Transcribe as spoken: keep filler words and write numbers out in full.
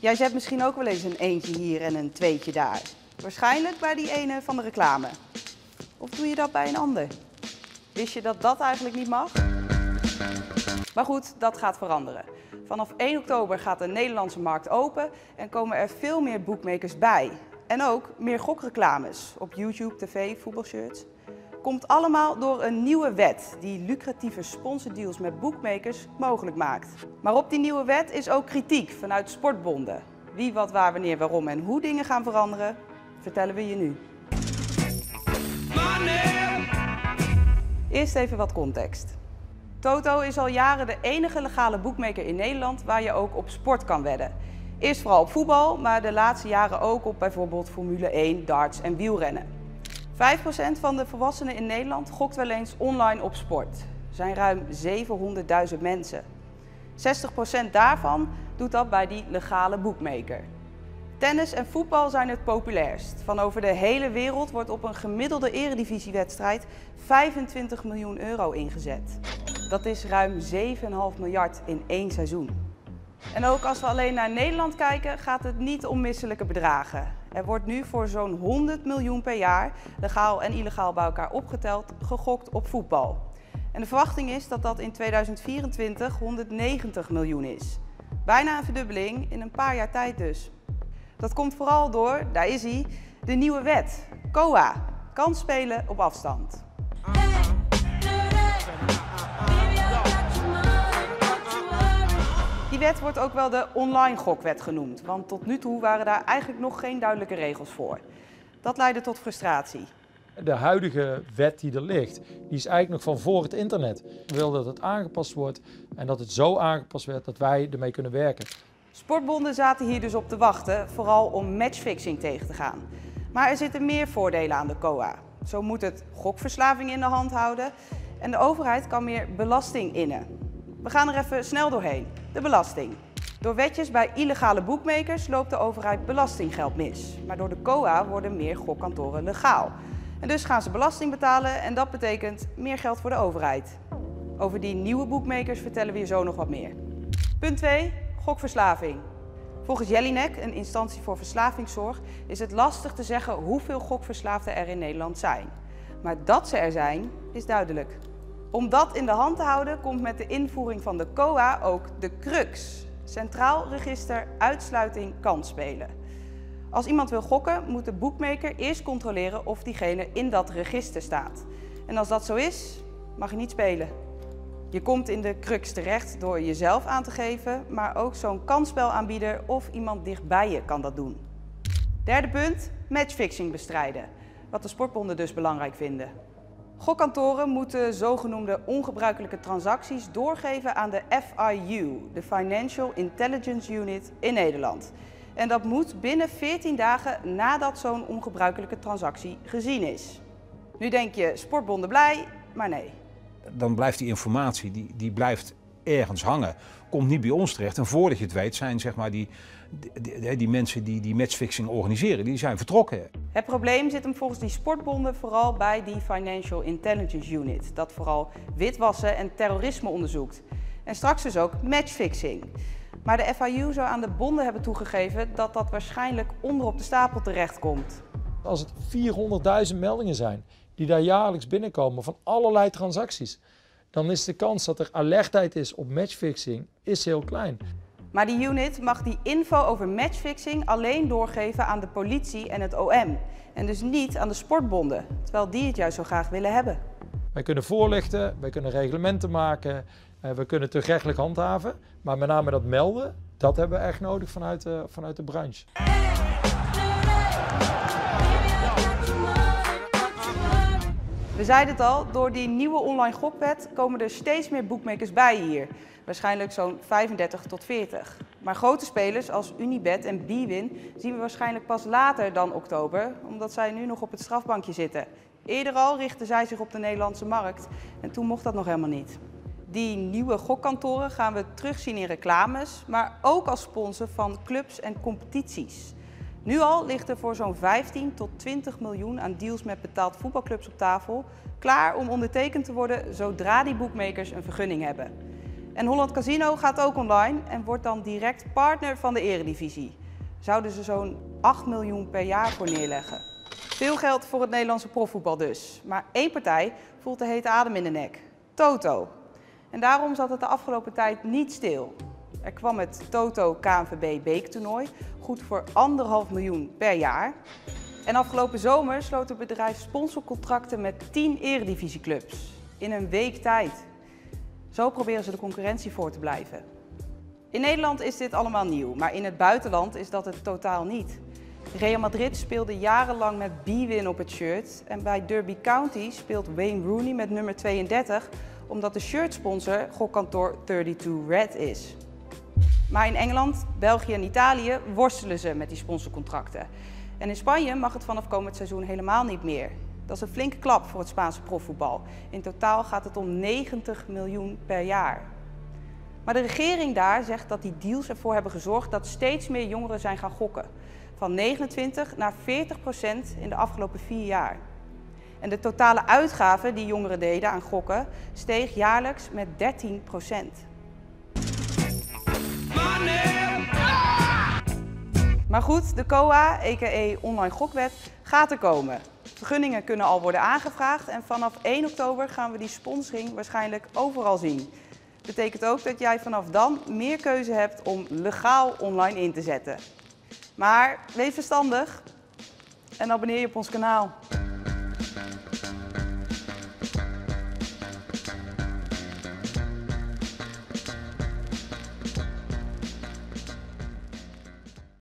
Jij zet misschien ook wel eens een eentje hier en een tweetje daar. Waarschijnlijk bij die ene van de reclame. Of doe je dat bij een ander? Wist je dat dat eigenlijk niet mag? Maar goed, dat gaat veranderen. Vanaf één oktober gaat de Nederlandse markt open en komen er veel meer bookmakers bij. En ook meer gokreclames op YouTube, tv, voetbalshirts. Komt allemaal door een nieuwe wet die lucratieve sponsordeals met bookmakers mogelijk maakt. Maar op die nieuwe wet is ook kritiek vanuit sportbonden. Wie, wat, waar, wanneer, waarom en hoe dingen gaan veranderen, vertellen we je nu. Eerst even wat context. Toto is al jaren de enige legale boekmaker in Nederland waar je ook op sport kan wedden. Eerst vooral op voetbal, maar de laatste jaren ook op bijvoorbeeld Formule één, darts en wielrennen. vijf procent van de volwassenen in Nederland gokt wel eens online op sport. Er zijn ruim zevenhonderdduizend mensen. zestig procent daarvan doet dat bij die legale boekmaker. Tennis en voetbal zijn het populairst. Van over de hele wereld wordt op een gemiddelde eredivisiewedstrijd vijfentwintig miljoen euro ingezet. Dat is ruim zeven komma vijf miljard in één seizoen. En ook als we alleen naar Nederland kijken, gaat het niet om misselijke bedragen. Er wordt nu voor zo'n honderd miljoen per jaar, legaal en illegaal bij elkaar opgeteld, gegokt op voetbal. En de verwachting is dat dat in tweeduizend vierentwintig honderdnegentig miljoen is. Bijna een verdubbeling in een paar jaar tijd dus. Dat komt vooral door, daar is hij, de nieuwe wet. K O A, kansspelen op afstand. Die wet wordt ook wel de online gokwet genoemd, want tot nu toe waren daar eigenlijk nog geen duidelijke regels voor. Dat leidde tot frustratie. De huidige wet die er ligt, die is eigenlijk nog van voor het internet. Ik wil dat het aangepast wordt en dat het zo aangepast werd dat wij ermee kunnen werken. Sportbonden zaten hier dus op te wachten, vooral om matchfixing tegen te gaan. Maar er zitten meer voordelen aan de K O A. Zo moet het gokverslaving in de hand houden en de overheid kan meer belasting innen. We gaan er even snel doorheen. De belasting. Door wetjes bij illegale boekmakers loopt de overheid belastinggeld mis. Maar door de K O A worden meer gokkantoren legaal. En dus gaan ze belasting betalen en dat betekent meer geld voor de overheid. Over die nieuwe boekmakers vertellen we je zo nog wat meer. Punt twee. Gokverslaving. Volgens Jellinek, een instantie voor verslavingszorg, is het lastig te zeggen hoeveel gokverslaafden er in Nederland zijn. Maar dat ze er zijn, is duidelijk. Om dat in de hand te houden komt met de invoering van de K O A ook de Crux. Centraal Register Uitsluiting Kansspelen. Als iemand wil gokken moet de boekmaker eerst controleren of diegene in dat register staat. En als dat zo is, mag je niet spelen. Je komt in de Crux terecht door jezelf aan te geven, maar ook zo'n kansspelaanbieder of iemand dichtbij je kan dat doen. Derde punt, matchfixing bestrijden. Wat de sportbonden dus belangrijk vinden. Gokkantoren moeten zogenoemde ongebruikelijke transacties doorgeven aan de F I U, de Financial Intelligence Unit in Nederland. En dat moet binnen veertien dagen nadat zo'n ongebruikelijke transactie gezien is. Nu denk je, sportbonden blij, maar nee. Dan blijft die informatie, die, die blijft ergens hangen, komt niet bij ons terecht. En voordat je het weet zijn zeg maar die, die, die mensen die die matchfixing organiseren, die zijn vertrokken. Het probleem zit hem volgens die sportbonden vooral bij die Financial Intelligence Unit, dat vooral witwassen en terrorisme onderzoekt. En straks dus ook matchfixing. Maar de F I U zou aan de bonden hebben toegegeven dat dat waarschijnlijk onderop de stapel terechtkomt. Als het vierhonderdduizend meldingen zijn die daar jaarlijks binnenkomen van allerlei transacties, dan is de kans dat er alertheid is op matchfixing is heel klein. Maar die unit mag die info over matchfixing alleen doorgeven aan de politie en het O M. En dus niet aan de sportbonden, terwijl die het juist zo graag willen hebben. Wij kunnen voorlichten, wij kunnen reglementen maken, we kunnen het gerechtelijk handhaven. Maar met name dat melden, dat hebben we echt nodig vanuit de, vanuit de branche. We zeiden het al, door die nieuwe online gokwet komen er steeds meer boekmakers bij hier. Waarschijnlijk zo'n vijfendertig tot veertig. Maar grote spelers als Unibet en Bwin zien we waarschijnlijk pas later dan oktober, omdat zij nu nog op het strafbankje zitten. Eerder al richtten zij zich op de Nederlandse markt en toen mocht dat nog helemaal niet. Die nieuwe gokkantoren gaan we terugzien in reclames, maar ook als sponsor van clubs en competities. Nu al ligt er voor zo'n vijftien tot twintig miljoen aan deals met betaald voetbalclubs op tafel, klaar om ondertekend te worden zodra die boekmakers een vergunning hebben. En Holland Casino gaat ook online en wordt dan direct partner van de eredivisie. Zouden ze zo'n acht miljoen per jaar voor neerleggen. Veel geld voor het Nederlandse profvoetbal dus. Maar één partij voelt de hete adem in de nek. Toto. En daarom zat het de afgelopen tijd niet stil. Er kwam het Toto K N V B beektoernooi, goed voor anderhalf miljoen per jaar. En afgelopen zomer sloot het bedrijf sponsorcontracten met tien eredivisieclubs. In een week tijd. Zo proberen ze de concurrentie voor te blijven. In Nederland is dit allemaal nieuw, maar in het buitenland is dat het totaal niet. Real Madrid speelde jarenlang met Bwin op het shirt en bij Derby County speelt Wayne Rooney met nummer tweeëndertig, omdat de shirtsponsor gokkantoor tweeëndertig Red is. Maar in Engeland, België en Italië worstelen ze met die sponsorcontracten. En in Spanje mag het vanaf komend seizoen helemaal niet meer. Dat is een flinke klap voor het Spaanse profvoetbal. In totaal gaat het om negentig miljoen per jaar. Maar de regering daar zegt dat die deals ervoor hebben gezorgd dat steeds meer jongeren zijn gaan gokken. Van negenentwintig naar veertig procent in de afgelopen vier jaar. En de totale uitgaven die jongeren deden aan gokken steeg jaarlijks met dertien procent. Maar goed, de K O A, a k a online gokwet, gaat er komen. Vergunningen kunnen al worden aangevraagd en vanaf één oktober gaan we die sponsoring waarschijnlijk overal zien. Dat betekent ook dat jij vanaf dan meer keuze hebt om legaal online in te zetten. Maar wees verstandig en abonneer je op ons kanaal.